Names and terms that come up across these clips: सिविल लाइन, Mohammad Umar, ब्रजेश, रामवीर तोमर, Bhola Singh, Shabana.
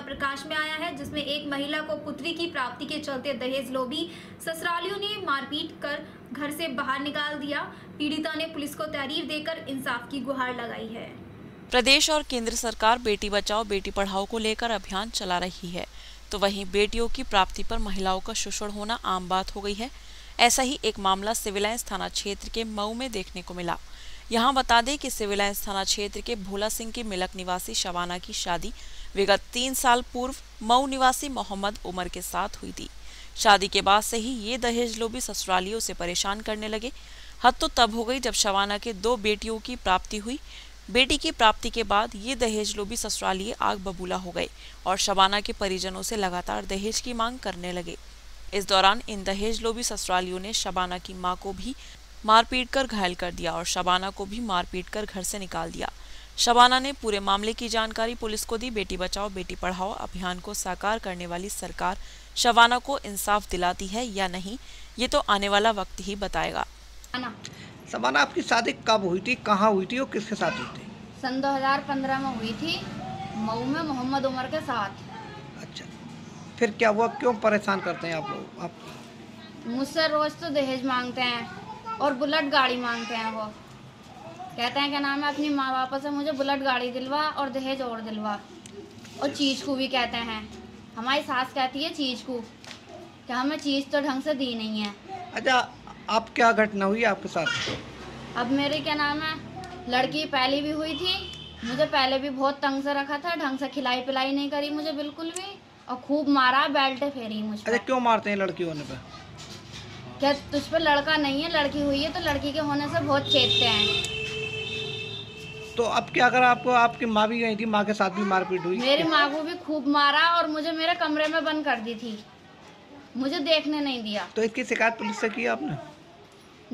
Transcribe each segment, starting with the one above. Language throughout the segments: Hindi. मामला प्रकाश में आया है जिसमें एक महिला को पुत्री की प्राप्ति के चलते दहेज लोभी ससुरालियों ने मारपीट कर घर से बाहर निकाल दिया। पीड़िता ने पुलिस को तहरीर देकर इंसाफ की गुहार लगाई है। प्रदेश और केंद्र सरकार बेटी बचाओ बेटी पढ़ाओ को लेकर अभियान चला रही है, तो वहीं बेटियों की प्राप्ति पर महिलाओं का शोषण होना आम बात हो गई है। ऐसा ही एक मामला सिविल लाइन थाना क्षेत्र के मऊ में देखने को मिला। यहाँ बता दें कि सिविल लाइन थाना क्षेत्र के भोला सिंह की मिलक निवासी शबाना की शादी विगत 3 साल पूर्व मऊ निवासी मोहम्मद उमर के साथ हुई थी। शादी के बाद से ही ये दहेज लोभी ससुरालियों से परेशान करने लगे। हद तो तब हो गई जब शबाना के 2 बेटियों की प्राप्ति हुई। बेटी की प्राप्ति के बाद ये दहेज लोभी ससुरालिये आग बबूला हो गए और शबाना के परिजनों से लगातार दहेज की मांग करने लगे। इस दौरान इन दहेज लोभी ससुरालियों ने शबाना की मां को भी मारपीट कर घायल कर दिया और शबाना को भी मारपीट कर घर से निकाल दिया। शबाना ने पूरे मामले की जानकारी पुलिस को दी। बेटी बचाओ बेटी पढ़ाओ अभियान को साकार करने वाली सरकार शबाना को इंसाफ दिलाती है या नहीं, ये तो आने वाला वक्त ही बताएगा। शबाना, आपकी शादी कब हुई थी, कहाँ हुई थी और किसके साथ हुई थी? सन 2015 में हुई थी, मऊ में मोहम्मद उमर के साथ। अच्छा, फिर क्या हुआ, क्यों परेशान करते हैं आप लोग? आप मुझसे रोज तो दहेज मांगते हैं और बुलेट गाड़ी मांगते हैं। वो कहते हैं क्या नाम है, अपनी माँ बाप से मुझे बुलेट गाड़ी दिलवा और दहेज और दिलवा। और चीज़ को भी कहते हैं, हमारी सास कहती है चीज़ को कि हमें चीज़ तो ढंग से दी नहीं है। अच्छा, आप क्या घटना हुई आपके साथ? अब मेरे क्या नाम है, लड़की पहली भी हुई थी, मुझे पहले भी बहुत तंग से रखा था, ढंग से खिलाई पिलाई नहीं करी मुझे बिल्कुल भी, और खूब मारा, बेल्ट फेरी मुझे। अरे क्यों मारते हैं लड़की होने पे? क्या तुझ पे लड़का नहीं है, लड़की हुई है तो लड़की के होने से बहुत चेतते हैं। तो अब क्या, अगर आपको आपकी माँ भी गई थी, माँ के साथ भी मारपीट हुई? मेरी माँ को भी खूब मारा और मुझे मेरे कमरे में बंद कर दी थी, मुझे देखने नहीं दिया। तो इसकी शिकायत पुलिस से की आपने?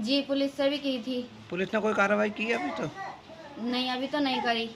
जी, पुलिस से भी की थी। पुलिस ने कोई कार्रवाई की है अभी तो? नहीं, अभी तो नहीं करी।